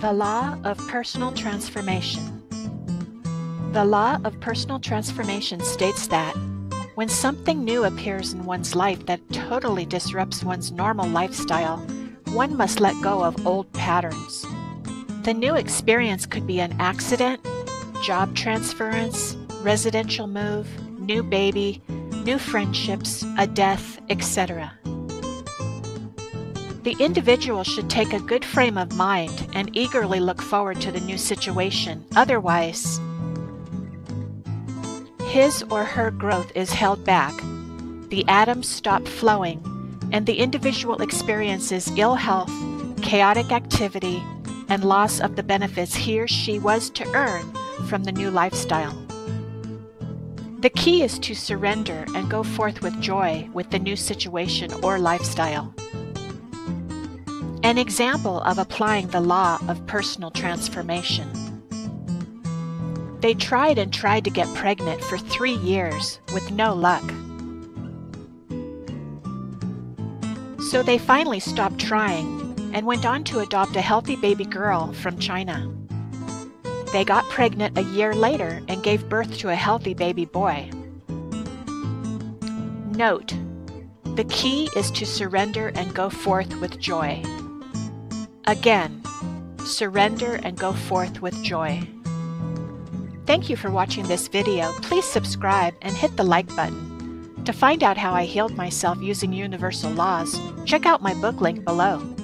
The Law of Personal Transformation. The Law of Personal Transformation states that when something new appears in one's life that totally disrupts one's normal lifestyle, one must let go of old patterns. The new experience could be an accident, job transference, residential move, new baby, new friendships, a death, etc. The individual should take a good frame of mind and eagerly look forward to the new situation. Otherwise, his or her growth is held back, the atoms stop flowing, and the individual experiences ill health, chaotic activity, and loss of the benefits he or she was to earn from the new lifestyle. The key is to surrender and go forth with joy with the new situation or lifestyle. An example of applying the law of personal transformation. They tried and tried to get pregnant for 3 years with no luck. So they finally stopped trying and went on to adopt a healthy baby girl from China. They got pregnant a year later and gave birth to a healthy baby boy. Note: the key is to surrender and go forth with joy. Again, surrender and go forth with joy. Thank you for watching this video. Please subscribe and hit the like button. To find out how I healed myself using universal laws, check out my book link below.